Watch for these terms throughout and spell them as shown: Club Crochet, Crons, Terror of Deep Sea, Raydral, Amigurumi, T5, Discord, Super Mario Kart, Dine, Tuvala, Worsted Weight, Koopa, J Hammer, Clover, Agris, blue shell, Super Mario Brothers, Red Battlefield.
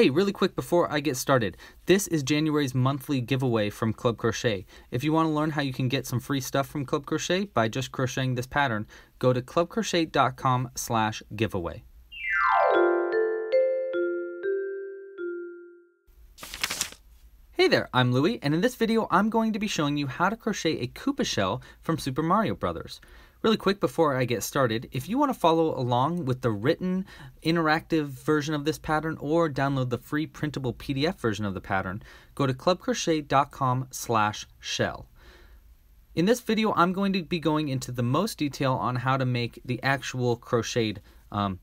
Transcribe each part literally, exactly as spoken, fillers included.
Hey, really quick before I get started, this is January's monthly giveaway from Club Crochet. If you want to learn how you can get some free stuff from Club Crochet by just crocheting this pattern, go to club crochet dot com slash giveaway. Hey there, I'm Louie, and in this video I'm going to be showing you how to crochet a Koopa shell from Super Mario Brothers. Really quick before I get started, if you want to follow along with the written interactive version of this pattern or download the free printable P D F version of the pattern, go to club crochet dot com slash shell. In this video I'm going to be going into the most detail on how to make the actual crocheted um,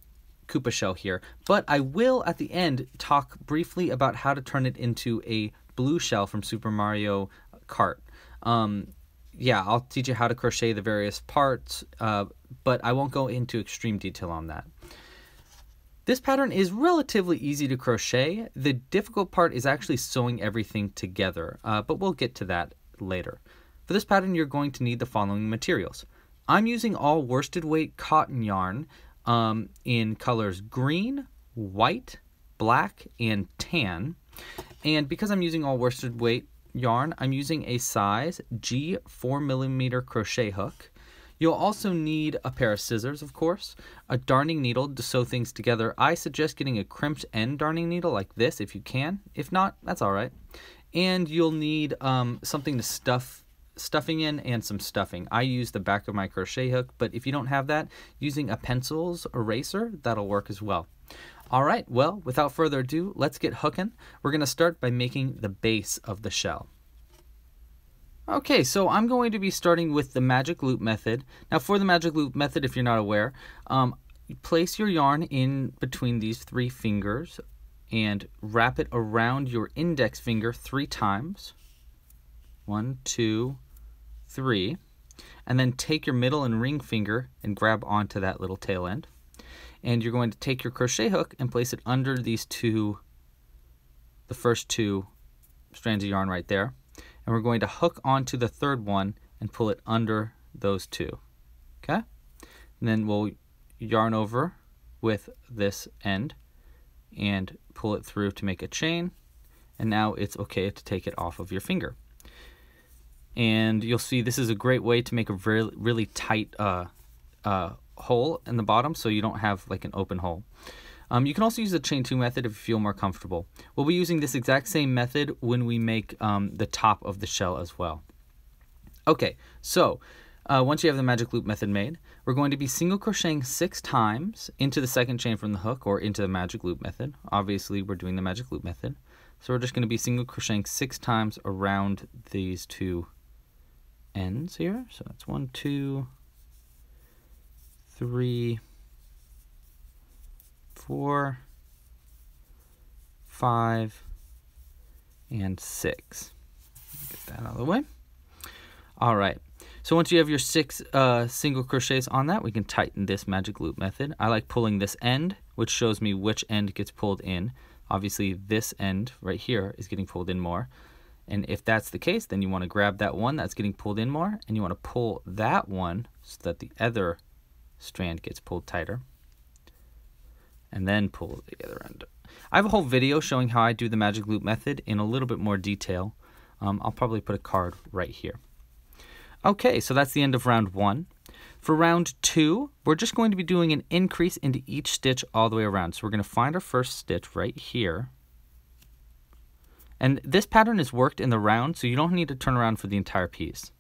Koopa shell here, but I will at the end talk briefly about how to turn it into a blue shell from Super Mario Kart. Um, Yeah, I'll teach you how to crochet the various parts, uh, but I won't go into extreme detail on that. This pattern is relatively easy to crochet. The difficult part is actually sewing everything together, uh, but we'll get to that later. For this pattern, you're going to need the following materials. I'm using all worsted weight cotton yarn um, in colors green, white, black, and tan. And because I'm using all worsted weight yarn, I'm using a size G four millimeter crochet hook. You'll also need a pair of scissors, of course, a darning needle to sew things together. I suggest getting a crimped end darning needle like this if you can. If not, that's all right. And you'll need um, something to stuff stuffing in and some stuffing. I use the back of my crochet hook, but if you don't have that, using a pencil's eraser, that'll work as well. All right, well, without further ado, let's get hooking. We're gonna start by making the base of the shell. Okay, so I'm going to be starting with the magic loop method. Now for the magic loop method, if you're not aware, um, you place your yarn in between these three fingers and wrap it around your index finger three times. One, two, three. And then take your middle and ring finger and grab onto that little tail end. And you're going to take your crochet hook and place it under these two, the first two strands of yarn right there. And we're going to hook onto the third one and pull it under those two, okay? And then we'll yarn over with this end and pull it through to make a chain. And now it's okay to take it off of your finger. And you'll see this is a great way to make a really, really tight uh, uh, hole in the bottom so you don't have like an open hole. Um, you can also use the chain two method if you feel more comfortable. We'll be using this exact same method when we make um, the top of the shell as well. Okay, so uh, once you have the magic loop method made, we're going to be single crocheting six times into the second chain from the hook or into the magic loop method. Obviously we're doing the magic loop method. So we're just going to be single crocheting six times around these two ends here. So that's one, two, three, four, five, and six. Get that out of the way. All right. So once you have your six uh, single crochets on that, we can tighten this magic loop method. I like pulling this end, which shows me which end gets pulled in. Obviously, this end right here is getting pulled in more. And if that's the case, then you want to grab that one that's getting pulled in more, and you want to pull that one so that the other strand gets pulled tighter, and then pull the other end. I have a whole video showing how I do the magic loop method in a little bit more detail. Um, I'll probably put a card right here. Okay, so that's the end of round one. For round two, we're just going to be doing an increase into each stitch all the way around. So we're going to find our first stitch right here. And this pattern is worked in the round, so you don't need to turn around for the entire piece.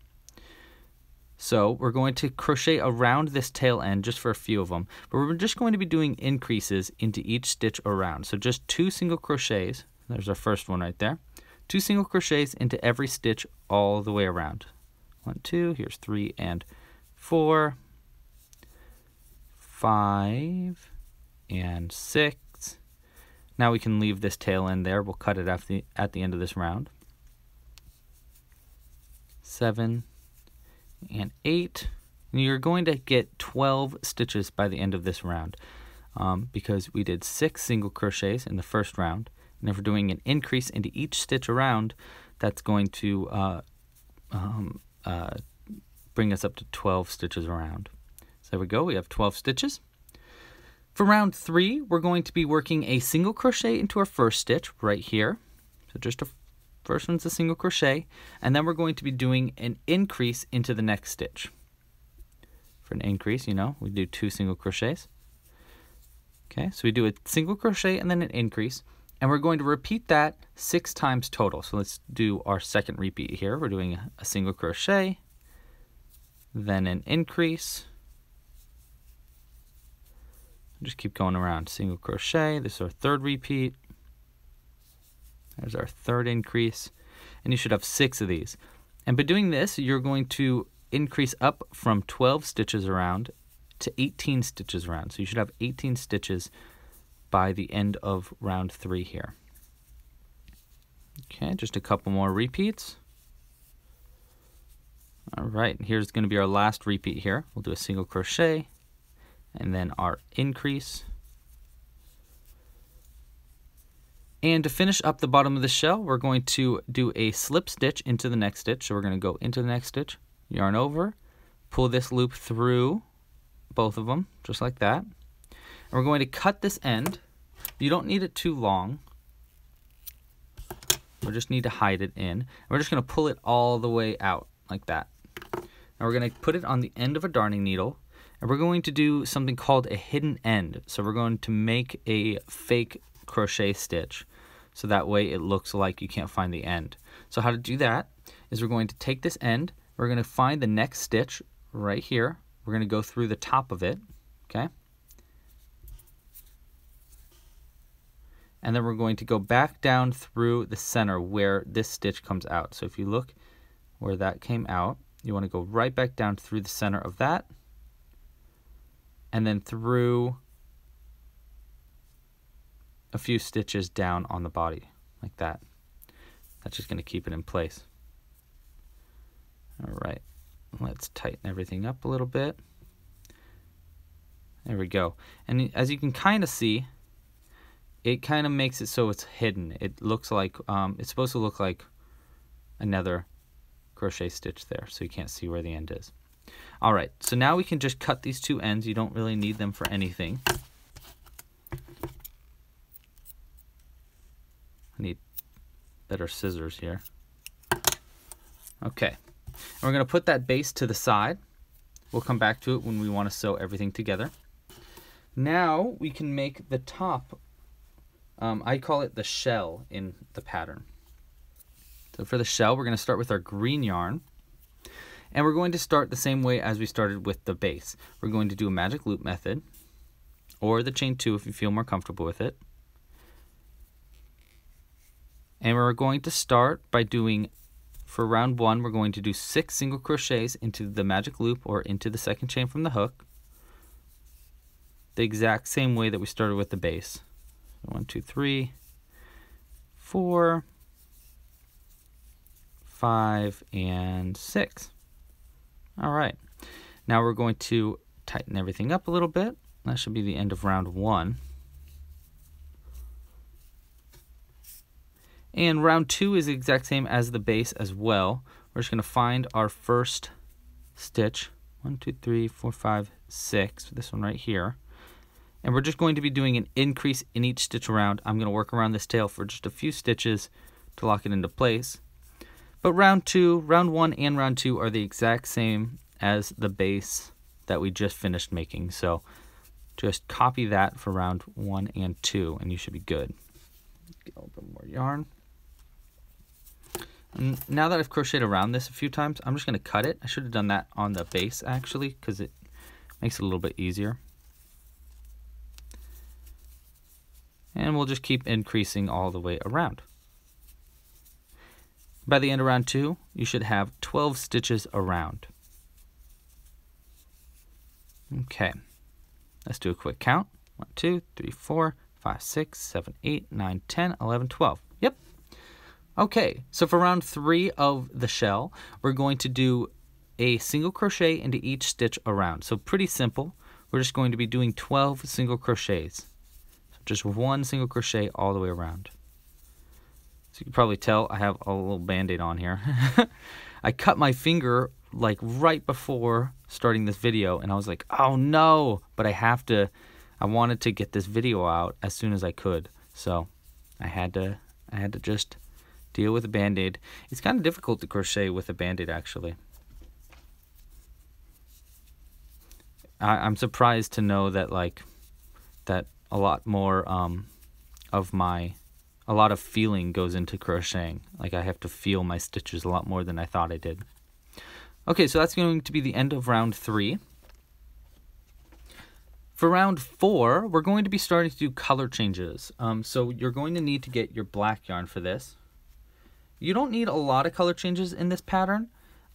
So we're going to crochet around this tail end just for a few of them, but we're just going to be doing increases into each stitch around. So just two single crochets, there's our first one right there, two single crochets into every stitch all the way around. One, two, here's three and four, five and six. Now we can leave this tail end there, we'll cut it at the, at the end of this round. Seven and eight, and you're going to get twelve stitches by the end of this round um, because we did six single crochets in the first round, and if we're doing an increase into each stitch around, that's going to uh, um, uh, bring us up to twelve stitches around. So there we go, we have twelve stitches. For round three, we're going to be working a single crochet into our first stitch right here. So just a first one's a single crochet, and then we're going to be doing an increase into the next stitch. For an increase, you know, we do two single crochets. Okay, so we do a single crochet and then an increase, and we're going to repeat that six times total. So let's do our second repeat here. We're doing a single crochet, then an increase. Just keep going around. Single crochet, this is our third repeat. There's our third increase, and you should have six of these. And by doing this, you're going to increase up from twelve stitches around to eighteen stitches around. So you should have eighteen stitches by the end of round three here. Okay, just a couple more repeats. All right, here's going to be our last repeat here. We'll do a single crochet and then our increase. And to finish up the bottom of the shell, we're going to do a slip stitch into the next stitch. So we're going to go into the next stitch, yarn over, pull this loop through both of them, just like that. And we're going to cut this end. You don't need it too long. We just need to hide it in. And we're just going to pull it all the way out like that. And we're going to put it on the end of a darning needle. And we're going to do something called a hidden end. So we're going to make a fake crochet stitch, so that way it looks like you can't find the end. So how to do that is we're going to take this end, we're going to find the next stitch right here, we're going to go through the top of it, okay? And then we're going to go back down through the center where this stitch comes out. So if you look where that came out, you want to go right back down through the center of that, and then through a few stitches down on the body like that. That's just going to keep it in place. All right, let's tighten everything up a little bit. There we go. And as you can kind of see, it kind of makes it so it's hidden. It looks like um, it's supposed to look like another crochet stitch there, so you can't see where the end is. All right, so now we can just cut these two ends. You don't really need them for anything. I need better scissors here. Okay, and we're going to put that base to the side. We'll come back to it when we want to sew everything together. Now we can make the top. Um, I call it the shell in the pattern. So for the shell, we're going to start with our green yarn. And we're going to start the same way as we started with the base. We're going to do a magic loop method, or the chain two if you feel more comfortable with it. And we're going to start by doing, for round one, we're going to do six single crochets into the magic loop or into the second chain from the hook, the exact same way that we started with the base. One, two, three, four, five, and six. All right, now we're going to tighten everything up a little bit. That should be the end of round one. And round two is the exact same as the base as well. We're just going to find our first stitch. One, two, three, four, five, six. This one right here. And we're just going to be doing an increase in each stitch around. I'm going to work around this tail for just a few stitches to lock it into place. But round two, round one, and round two are the exact same as the base that we just finished making. So just copy that for round one and two, and you should be good. Get a little bit more yarn. And now that I've crocheted around this a few times, I'm just going to cut it. I should have done that on the base actually, because it makes it a little bit easier. And we'll just keep increasing all the way around. By the end of round two, you should have twelve stitches around. Okay, let's do a quick count. One, two, three, four, five, six, seven, eight, nine, ten, eleven, twelve. Yep. Okay, so for round three of the shell, we're going to do a single crochet into each stitch around. So pretty simple. We're just going to be doing twelve single crochets. So just one single crochet all the way around. So you can probably tell I have a little Band-Aid on here. I cut my finger like right before starting this video, and I was like, oh no, but I have to, I wanted to get this video out as soon as I could, so I had to I had to just deal with a Band-Aid. It's kind of difficult to crochet with a Band-Aid, actually. I, I'm surprised to know that like that a lot more um, of my a lot of feeling goes into crocheting. Like I have to feel my stitches a lot more than I thought I did. Okay, so that's going to be the end of round three. For round four, we're going to be starting to do color changes. Um, so you're going to need to get your black yarn for this. You don't need a lot of color changes in this pattern.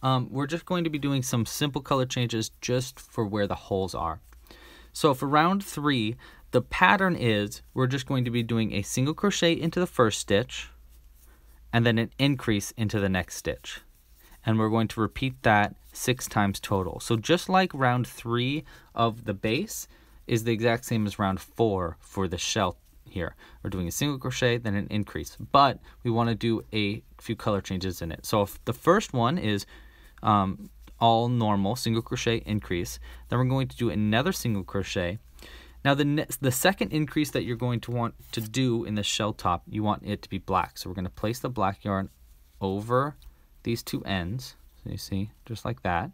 Um, we're just going to be doing some simple color changes just for where the holes are. So for round three, the pattern is we're just going to be doing a single crochet into the first stitch and then an increase into the next stitch. And we're going to repeat that six times total. So just like round three of the base is the exact same as round four for the shell here. We're doing a single crochet, then an increase, but we want to do a few color changes in it. So if the first one is um, all normal, single crochet, increase, then we're going to do another single crochet. Now the, the second increase that you're going to want to do in the shell top, you want it to be black. So we're going to place the black yarn over these two ends, so you see, just like that.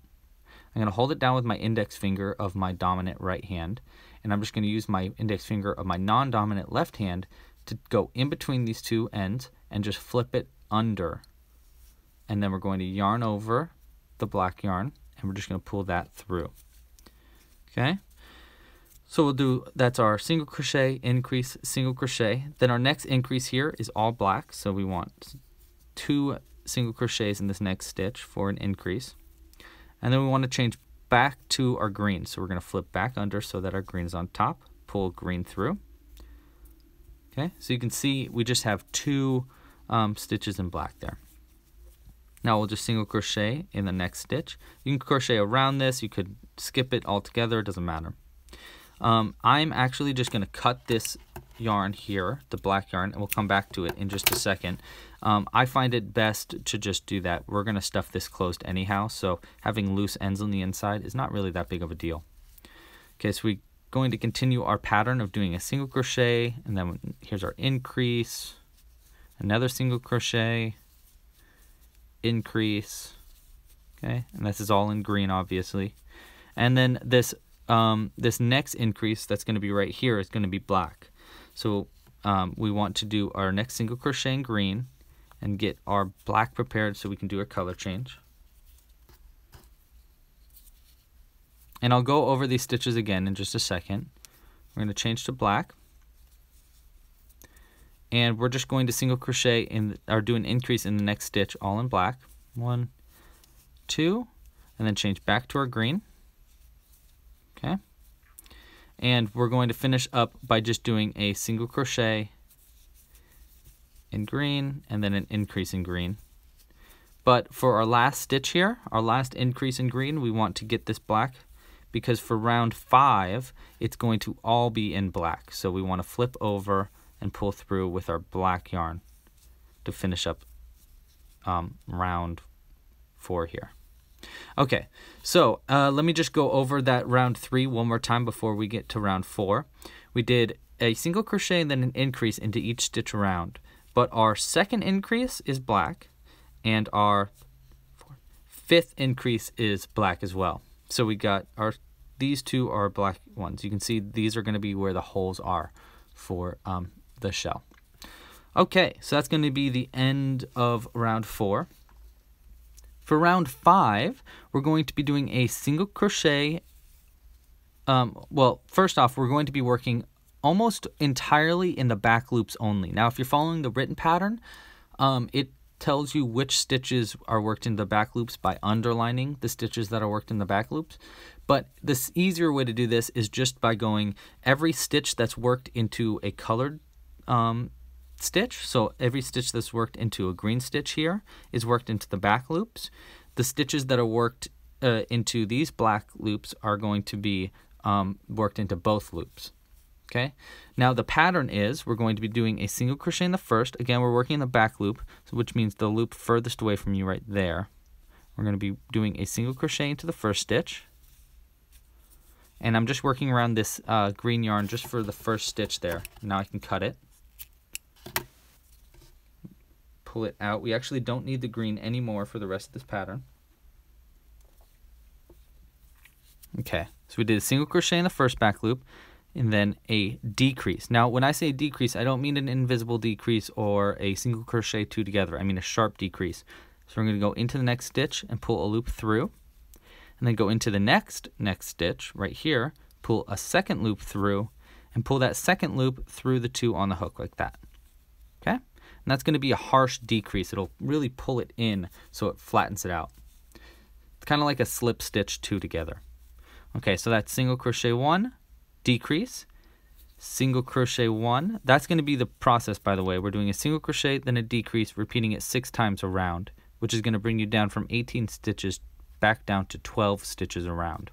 I'm going to hold it down with my index finger of my dominant right hand, and I'm just going to use my index finger of my non-dominant left hand to go in between these two ends and just flip it under. And then we're going to yarn over the black yarn, and we're just going to pull that through. Okay? So we'll do, that's our single crochet, increase, single crochet. Then our next increase here is all black, so we want two single crochets in this next stitch for an increase. And then we want to change back to our green. So we're going to flip back under so that our green is on top, pull green through. Okay, so you can see we just have two um, stitches in black there. Now we'll just single crochet in the next stitch. You can crochet around this, you could skip it altogether, it doesn't matter. Um, I'm actually just going to cut this yarn here, the black yarn, and we'll come back to it in just a second. Um, I find it best to just do that. We're going to stuff this closed anyhow, so having loose ends on the inside is not really that big of a deal. Okay, so we're going to continue our pattern of doing a single crochet, and then here's our increase, another single crochet, increase, okay, and this is all in green, obviously. And then this, um, this next increase that's going to be right here is going to be black. So um, we want to do our next single crochet in green and get our black prepared so we can do a color change. And I'll go over these stitches again in just a second. We're going to change to black. And we're just going to single crochet in, or do an increase in the next stitch all in black. One, two, and then change back to our green. Okay. And we're going to finish up by just doing a single crochet in green and then an increase in green. But for our last stitch here, our last increase in green, we want to get this black because for round five, it's going to all be in black. So we want to flip over and pull through with our black yarn to finish up um, round four here. Okay, so uh, let me just go over that round three one more time before we get to round four. We did a single crochet and then an increase into each stitch around, but our second increase is black and our fifth increase is black as well. So we got our, these two are black ones. You can see these are going to be where the holes are for um, the shell. Okay, so that's going to be the end of round four. For round five, we're going to be doing a single crochet. Um, well, first off, we're going to be working almost entirely in the back loops only. Now, if you're following the written pattern, um, it tells you which stitches are worked in the back loops by underlining the stitches that are worked in the back loops. But this easier way to do this is just by going every stitch that's worked into a colored um, stitch. So every stitch that's worked into a green stitch here is worked into the back loops. The stitches that are worked uh, into these black loops are going to be um, worked into both loops. Okay. Now the pattern is we're going to be doing a single crochet in the first. Again, we're working in the back loop, which means the loop furthest away from you right there. We're going to be doing a single crochet into the first stitch And I'm just working around this uh, green yarn just for the first stitch there. Now I can cut it. Pull it out. We actually don't need the green anymore for the rest of this pattern. Okay, so we did a single crochet in the first back loop and then a decrease. Now when I say decrease, I don't mean an invisible decrease or a single crochet two together. I mean a sharp decrease. So we're going to go into the next stitch and pull a loop through, and then go into the next next stitch right here, pull a second loop through, and pull that second loop through the two on the hook like that. Okay, and that's going to be a harsh decrease. It'll really pull it in so it flattens it out. It's kind of like a slip stitch two together. Okay, so that's single crochet one, decrease, single crochet one. That's going to be the process, by the way. We're doing a single crochet, then a decrease, repeating it six times around, which is going to bring you down from eighteen stitches back down to twelve stitches around.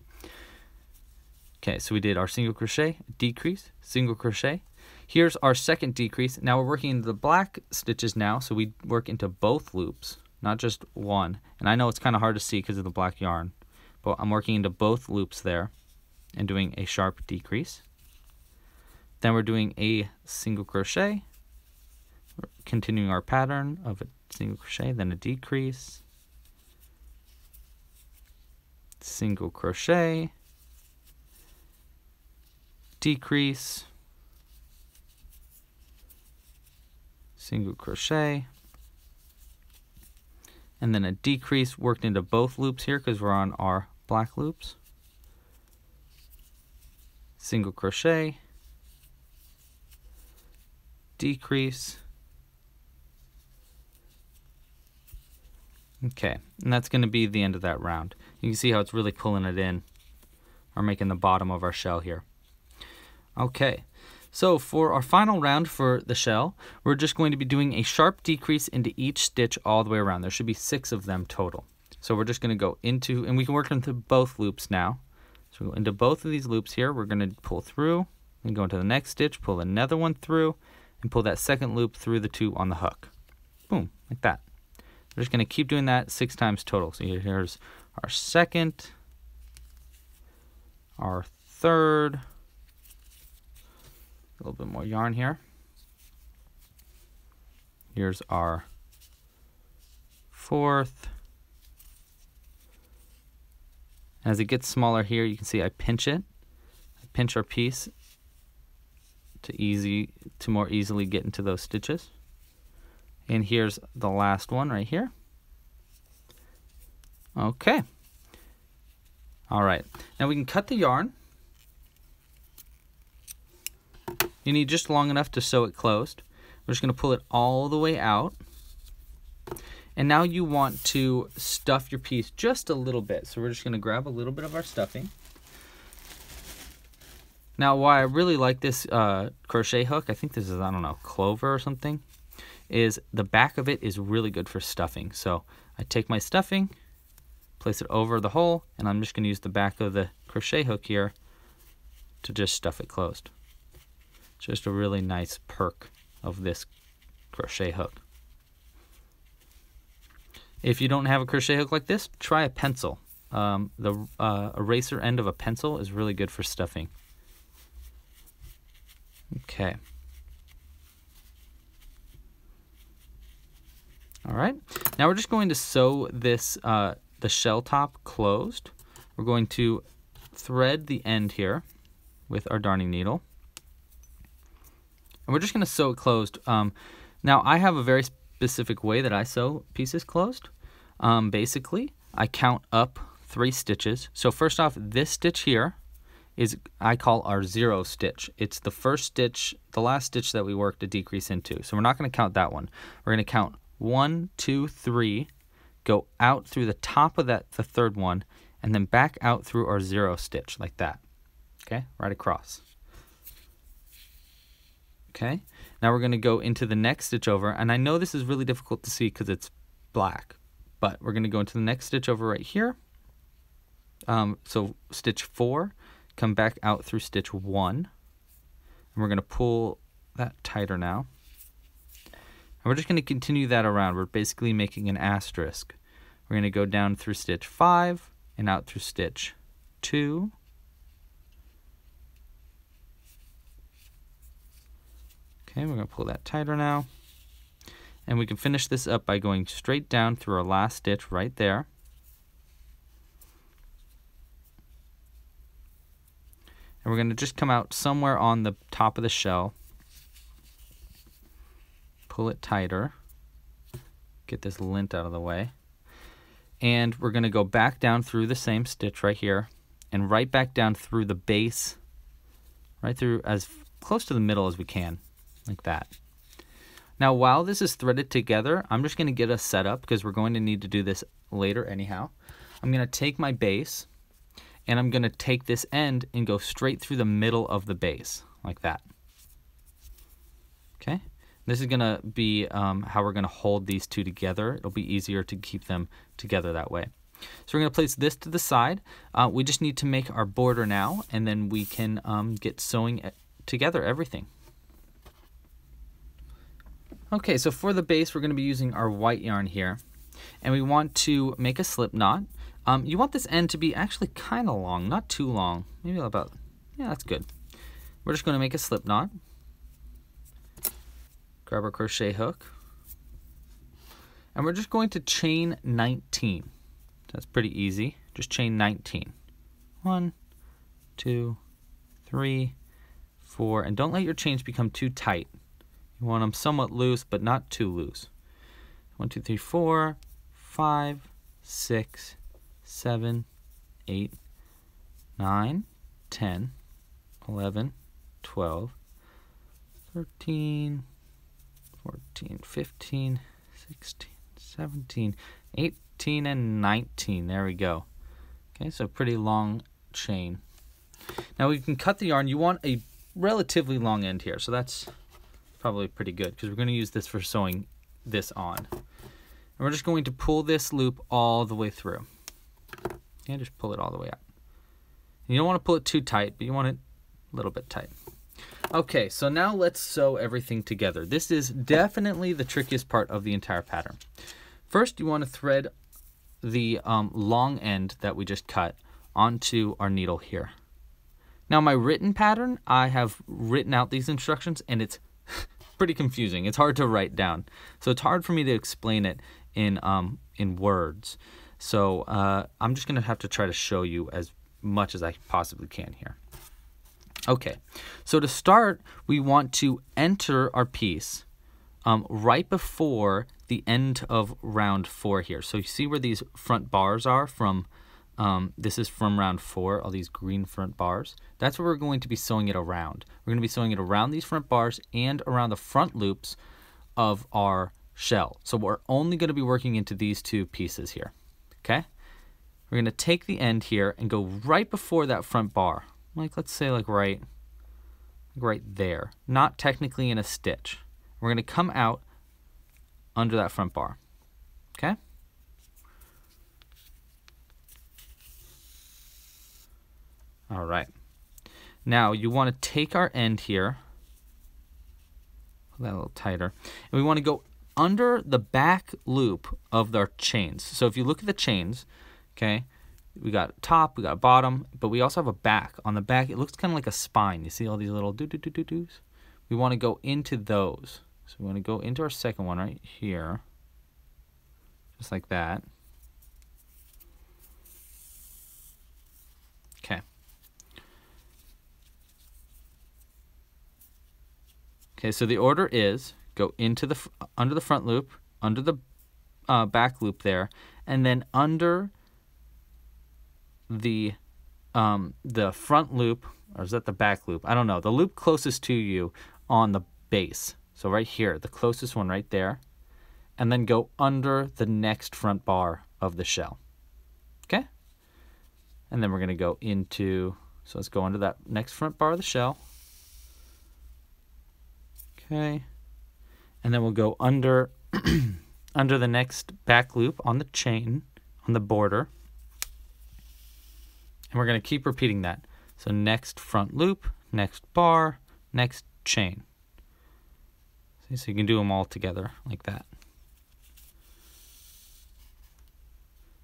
Okay, so we did our single crochet, decrease, single crochet. Here's our second decrease. Now we're working into the black stitches now, so we work into both loops, not just one. And I know it's kind of hard to see because of the black yarn, but I'm working into both loops there and doing a sharp decrease. Then we're doing a single crochet, we're continuing our pattern of a single crochet, then a decrease, single crochet, decrease, single crochet, and then a decrease worked into both loops here because we're on our black loops, single crochet, decrease. Okay, and that's going to be the end of that round. You can see how it's really pulling it in, or making the bottom of our shell here. Okay, so for our final round for the shell, we're just going to be doing a sharp decrease into each stitch all the way around. There should be six of them total. So we're just going to go into, and we can work into both loops now. So we go into both of these loops here. We're going to pull through, and go into the next stitch, pull another one through, and pull that second loop through the two on the hook. Boom, like that. We're just going to keep doing that six times total. So here's our second, our third, a little bit more yarn here. Here's our fourth. As it gets smaller here, you can see I pinch it. I pinch our piece to easy to more easily get into those stitches. And here's the last one right here. Okay. All right. Now we can cut the yarn. You need just long enough to sew it closed. We're just going to pull it all the way out. And now you want to stuff your piece just a little bit. So we're just going to grab a little bit of our stuffing. Now, why I really like this uh, crochet hook, I think this is, I don't know, Clover or something, is the back of it is really good for stuffing. So I take my stuffing, place it over the hole, and I'm just going to use the back of the crochet hook here to just stuff it closed. It's just a really nice perk of this crochet hook. If you don't have a crochet hook like this, try a pencil. Um, the uh, eraser end of a pencil is really good for stuffing. Okay. All right, now we're just going to sew this, uh, the shell top closed. We're going to thread the end here with our darning needle. And we're just gonna sew it closed. Um, now I have a very specific way that I sew pieces closed. Um, basically, I count up three stitches. So first off, this stitch here is, I call our zero stitch. It's the first stitch, the last stitch that we worked a decrease into. So we're not gonna count that one. We're gonna count one, two, three, go out through the top of that, the third one, and then back out through our zero stitch like that. Okay, right across. Okay, now we're gonna go into the next stitch over, and I know this is really difficult to see because it's black, but we're gonna go into the next stitch over right here. Um, so stitch four, come back out through stitch one, and we're gonna pull that tighter now. And we're just going to continue that around. We're basically making an asterisk. We're going to go down through stitch five and out through stitch two Okay, we're gonna pull that tighter now. And we can finish this up by going straight down through our last stitch right there. And we're gonna just come out somewhere on the top of the shell. Pull it tighter. Get this lint out of the way. And we're gonna go back down through the same stitch right here and right back down through the base, right through as close to the middle as we can, like that. Now, while this is threaded together, I'm just gonna get us set up because we're going to need to do this later anyhow. I'm gonna take my base and I'm gonna take this end and go straight through the middle of the base, like that. Okay, this is gonna be um, how we're gonna hold these two together. It'll be easier to keep them together that way. So we're gonna place this to the side. Uh, we just need to make our border now and then we can um, get sewing together everything. Okay, so for the base, we're gonna be using our white yarn here, and we want to make a slip knot. Um, you want this end to be actually kind of long, not too long, maybe about, yeah, that's good. We're just gonna make a slip knot. Grab our crochet hook, and we're just going to chain nineteen. That's pretty easy, just chain nineteen. One, two, three, four, and don't let your chains become too tight. You want them somewhat loose, but not too loose. One, two, three, four, five, six, seven, eight, nine, ten, eleven, twelve, thirteen, fourteen, fifteen, sixteen, seventeen, eighteen, and nineteen. There we go. Okay, so pretty long chain. Now we can cut the yarn. You want a relatively long end here, so that's probably pretty good because we're going to use this for sewing this on. And we're just going to pull this loop all the way through. And just pull it all the way out. And you don't want to pull it too tight, but you want it a little bit tight. Okay, so now let's sew everything together. This is definitely the trickiest part of the entire pattern. First, you want to thread the um, long end that we just cut onto our needle here. Now, my written pattern, I have written out these instructions and it's pretty confusing. It's hard to write down, so it's hard for me to explain it in um, in words. So uh, I'm just gonna have to try to show you as much as I possibly can here. Okay, so to start, we want to enter our piece um, right before the end of round four here. So you see where these front bars are from. Um, this is from round four, all these green front bars. That's where we're going to be sewing it around. We're going to be sewing it around these front bars and around the front loops of our shell. So we're only going to be working into these two pieces here. Okay? We're going to take the end here and go right before that front bar. Like, let's say like right, right there. Not technically in a stitch. We're going to come out under that front bar. Okay? All right, now you want to take our end here, pull that a little tighter, and we want to go under the back loop of our chains. So if you look at the chains, okay, we got top, we got bottom, but we also have a back. On the back, it looks kind of like a spine. You see all these little do-do-do-do-dos? We want to go into those. So we want to go into our second one right here, just like that. Okay. Okay, so the order is go into the under the front loop, under the uh, back loop there, and then under the um, the front loop, or is that the back loop? I don't know. The loop closest to you on the base, so right here, the closest one right there, and then go under the next front bar of the shell. Okay, and then we're gonna go into. So let's go under that next front bar of the shell. Okay, and then we'll go under under the next back loop on the chain, on the border, and we're going to keep repeating that. So next front loop, next bar, next chain. See, so you can do them all together like that.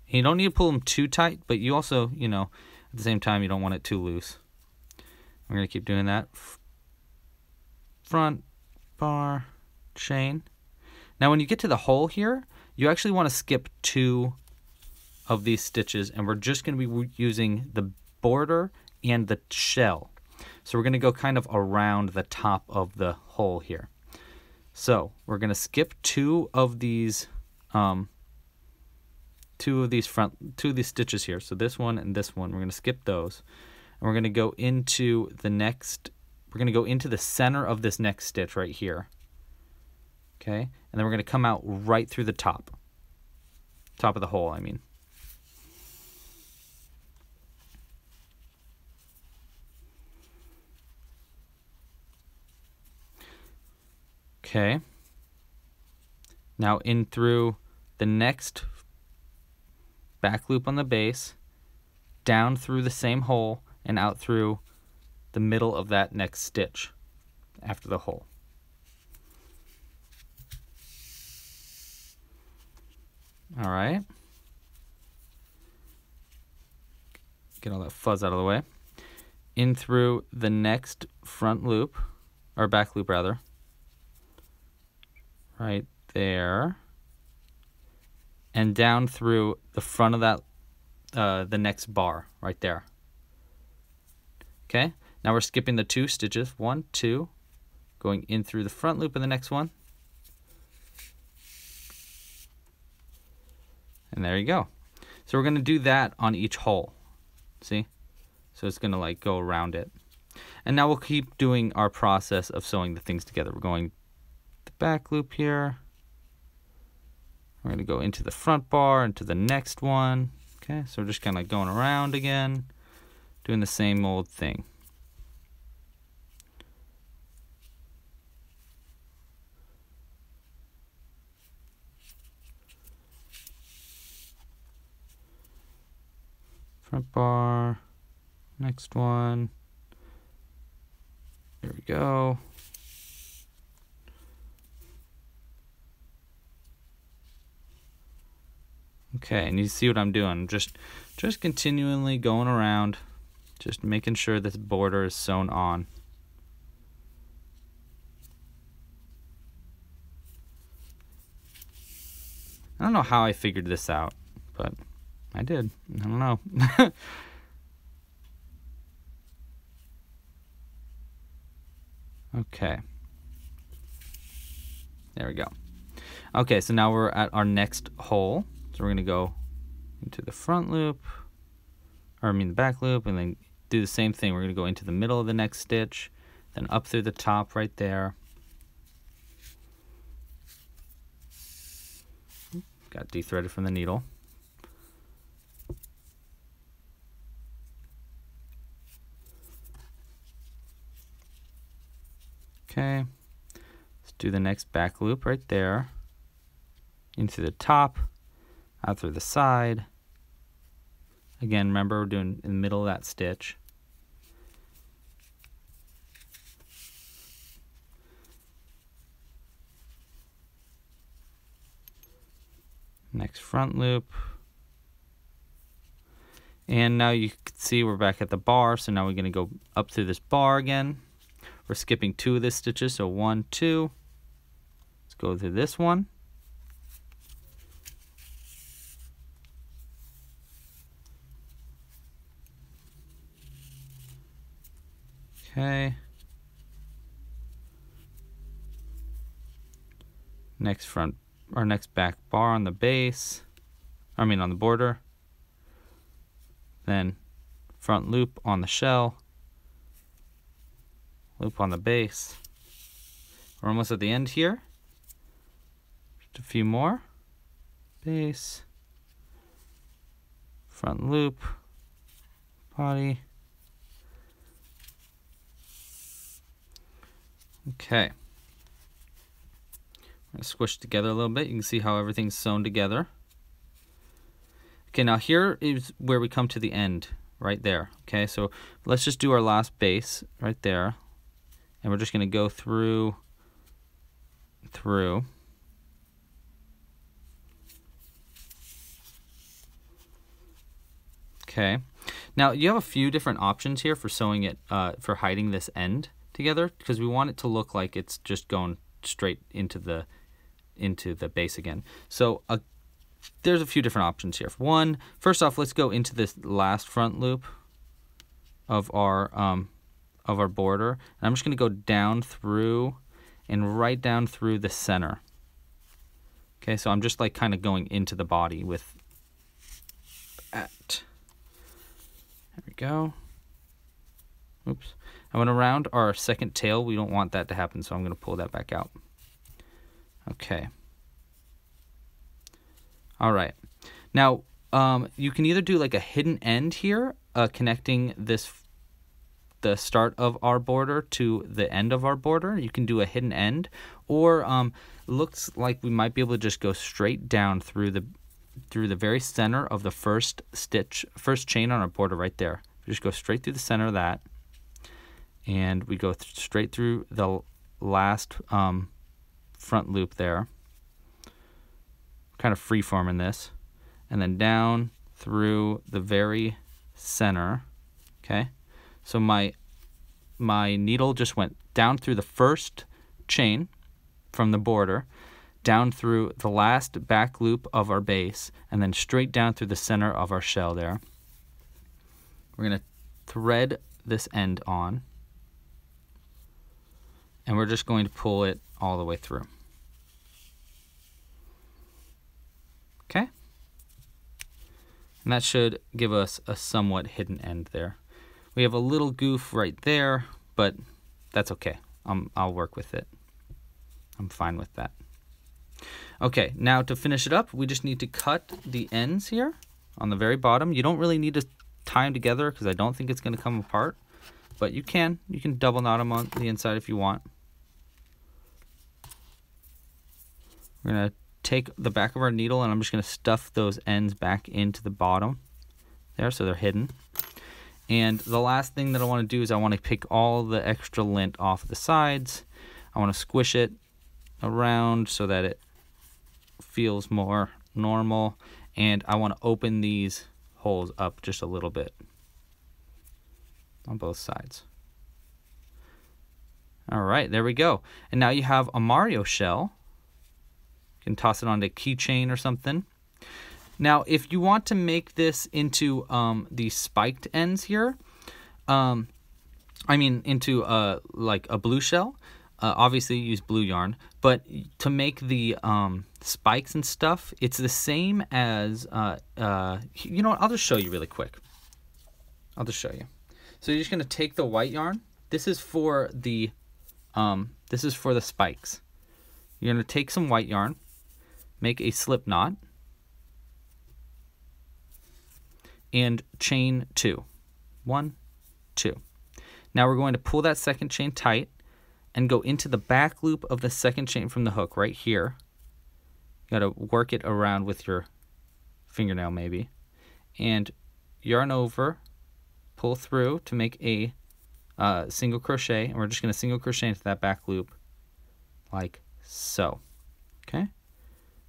And you don't need to pull them too tight, but you also, you know, at the same time, you don't want it too loose. We're going to keep doing that. Front, bar, chain. Now when you get to the hole here, you actually want to skip two of these stitches, and we're just going to be using the border and the shell. So we're going to go kind of around the top of the hole here. So we're going to skip two of these um, two of these front two of these stitches here. So this one and this one, we're going to skip those, and we're going to go into the next we're going to go into the center of this next stitch right here. Okay, and then we're going to come out right through the top top of the hole, I mean. Okay, now in through the next back loop on the base, down through the same hole, and out through the middle of that next stitch after the hole. All right, get all that fuzz out of the way. In through the next front loop, or back loop rather, right there, and down through the front of that, uh, the next bar right there. Okay, now we're skipping the two stitches, one, two, going in through the front loop of the next one. And there you go. So we're gonna do that on each hole, see? So it's gonna like go around it. And now we'll keep doing our process of sewing the things together. We're going back loop here. We're gonna go into the front bar, into the next one. Okay, so we're just kind of going around again, doing the same old thing. Front bar, next one. There we go. Okay, and you see what I'm doing. Just just continually going around, just making sure this border is sewn on. I don't know how I figured this out, but I did. I don't know. Okay. There we go. Okay, so now we're at our next hole. So we're gonna go into the front loop, or I mean the back loop, and then do the same thing. We're gonna go into the middle of the next stitch, then up through the top right there. Got de-threaded from the needle. Okay, let's do the next back loop right there, into the top, out through the side. Again, remember we're doing in the middle of that stitch. Next front loop. And now you can see we're back at the bar, so now we're gonna go up through this bar again. We're skipping two of these stitches, so one, two. Let's go through this one. Okay. Next front, or next back bar on the base, I mean on the border. Then front loop on the shell. Loop on the base. We're almost at the end here. Just a few more. Base. Front loop. Body. Okay, I'm gonna squish together a little bit. You can see how everything's sewn together. Okay, now here is where we come to the end, right there. Okay, so let's just do our last base right there, and we're just gonna go through, through. Okay, now you have a few different options here for sewing it, uh, for hiding this end together, because we want it to look like it's just going straight into the into the base again. So uh, there's a few different options here. One, first off, let's go into this last front loop of our um, of our border, and I'm just going to go down through and right down through the center. Okay, so I'm just like kind of going into the body with that. There we go. Oops. I went around our second tail. We don't want that to happen, so I'm going to pull that back out. Okay. All right. Now, um, you can either do like a hidden end here, uh, connecting this, the start of our border to the end of our border. You can do a hidden end, or um, looks like we might be able to just go straight down through the through the very center of the first stitch, first chain on our border right there. We just go straight through the center of that, and we go th straight through the last um, front loop there. Kind of free-forming this, and then down through the very center. Okay, so my my needle just went down through the first chain from the border, down through the last back loop of our base, and then straight down through the center of our shell there. We're gonna thread this end on, and we're just going to pull it all the way through. Okay, and that should give us a somewhat hidden end there. We have a little goof right there, but that's okay. Um, I'll work with it. I'm fine with that. Okay, now to finish it up, we just need to cut the ends here on the very bottom. You don't really need to tie them together because I don't think it's going to come apart, but you can. You can double knot them on the inside if you want. We're going to take the back of our needle, and I'm just going to stuff those ends back into the bottom there so they're hidden. And the last thing that I want to do is I want to pick all the extra lint off the sides. I want to squish it around so that it feels more normal, and I want to open these holes up just a little bit on both sides. All right, there we go. And now you have a Mario shell. You can toss it onto a keychain or something. Now, if you want to make this into um, the spiked ends here, um, I mean into uh, like a blue shell, uh, obviously you use blue yarn, but to make the um, spikes and stuff, it's the same as, uh, uh, you know what, I'll just show you really quick. I'll just show you. So you're just gonna take the white yarn. This is for the, um, this is for the spikes. You're gonna take some white yarn, make a slip knot, and chain two. One, two. Now we're going to pull that second chain tight and go into the back loop of the second chain from the hook right here. You gotta work it around with your fingernail maybe. And yarn over, pull through to make a uh, single crochet, and we're just gonna single crochet into that back loop like so. Okay,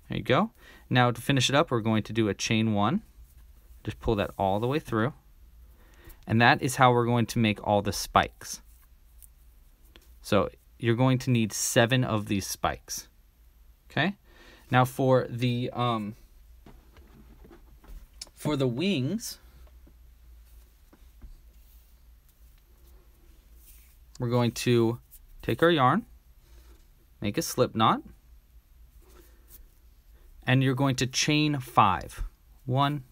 there you go. Now to finish it up, we're going to do a chain one. Just pull that all the way through. And that is how we're going to make all the spikes. So you're going to need seven of these spikes. Okay, now for the um, for the wings, we're going to take our yarn, make a slip knot, and you're going to chain five. One,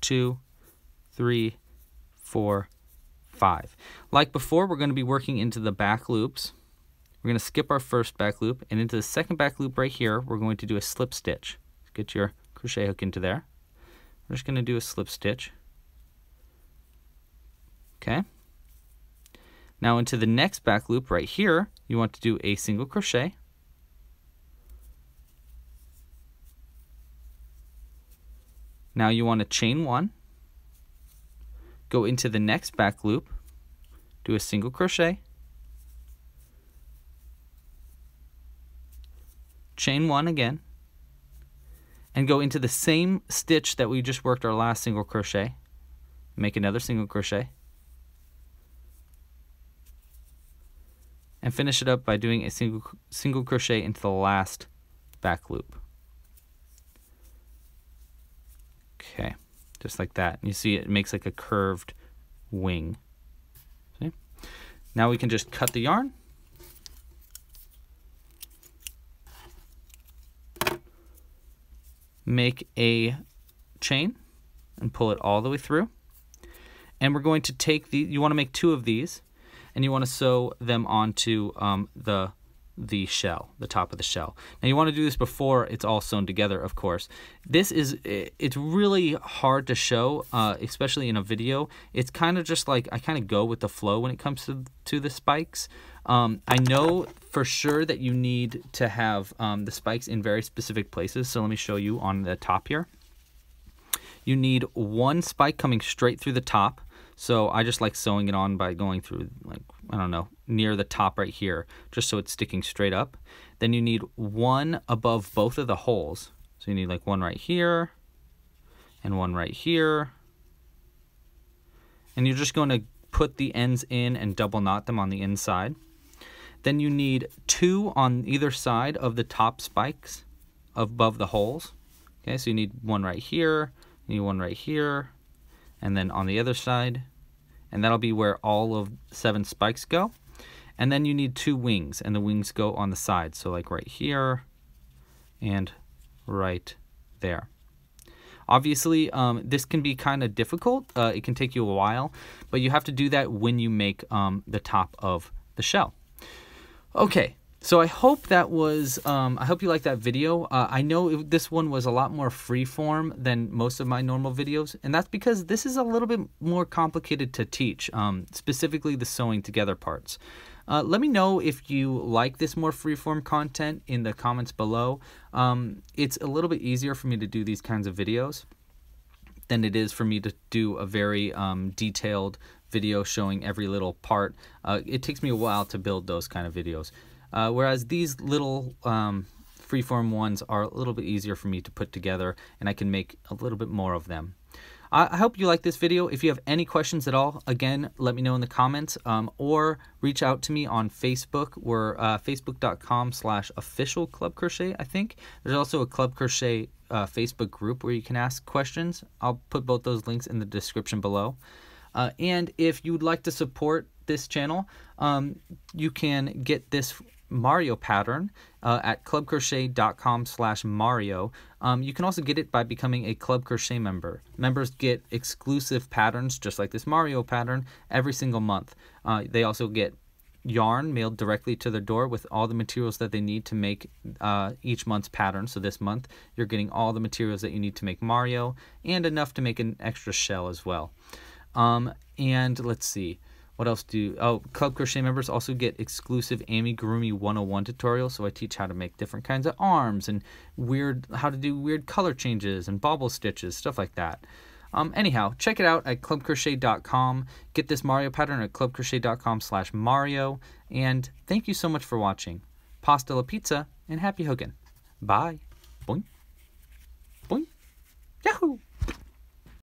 two, three, four, five. Like before, we're going to be working into the back loops. We're going to skip our first back loop, and into the second back loop right here, we're going to do a slip stitch. Get your crochet hook into there. We're just going to do a slip stitch. Okay. Now into the next back loop right here, you want to do a single crochet. Now you want to chain one, go into the next back loop, do a single crochet, chain one again, and go into the same stitch that we just worked our last single crochet, make another single crochet, and finish it up by doing a single single crochet into the last back loop. Okay, just like that. And you see it makes like a curved wing. See? Now we can just cut the yarn. Make a chain and pull it all the way through. And we're going to take the, you want to make two of these, and you want to sew them onto um, the the shell, the top of the shell. Now you want to do this before it's all sewn together, of course. This is, it's really hard to show, uh, especially in a video. It's kind of just like, I kind of go with the flow when it comes to, to the spikes. Um, I know for sure that you need to have um, the spikes in very specific places. So let me show you on the top here. You need one spike coming straight through the top. So I just like sewing it on by going through, like, I don't know, near the top right here, just so it's sticking straight up. Then you need one above both of the holes. So you need like one right here and one right here. And you're just going to put the ends in and double knot them on the inside. Then you need two on either side of the top spikes above the holes. Okay, so you need one right here, you need one right here, and then on the other side, and that'll be where all of seven spikes go. And then you need two wings, and the wings go on the side, so like right here and right there. Obviously, um, this can be kind of difficult. Uh, it can take you a while, but you have to do that when you make um, the top of the shell. Okay, so I hope that was, um, I hope you liked that video. Uh, I know it, this one was a lot more freeform than most of my normal videos, and that's because this is a little bit more complicated to teach, um, specifically the sewing together parts. Uh, let me know if you like this more freeform content in the comments below. Um, it's a little bit easier for me to do these kinds of videos than it is for me to do a very um, detailed video showing every little part. Uh, it takes me a while to build those kind of videos. Uh, whereas these little um, freeform ones are a little bit easier for me to put together, and I can make a little bit more of them. I hope you like this video. If you have any questions at all, again, let me know in the comments, um, or reach out to me on Facebook. We're uh, facebook.com slash official Club Crochet, I think. There's also a Club Crochet uh, Facebook group where you can ask questions. I'll put both those links in the description below. Uh, and if you'd like to support this channel, um, you can get this Mario pattern uh, at clubcrochet.com slash Mario. Um, you can also get it by becoming a Club Crochet member. Members get exclusive patterns just like this Mario pattern every single month. Uh, they also get yarn mailed directly to their door with all the materials that they need to make uh, each month's pattern. So this month you're getting all the materials that you need to make Mario and enough to make an extra shell as well. Um, and let's see. What else do you, oh, Club Crochet members also get exclusive Amigurumi one oh one tutorials. So I teach how to make different kinds of arms and weird, how to do weird color changes and bobble stitches, stuff like that. Um, anyhow, check it out at club crochet dot com. Get this Mario pattern at clubcrochet.com slash Mario. And thank you so much for watching. Pasta la pizza and happy hooking. Bye. Boing.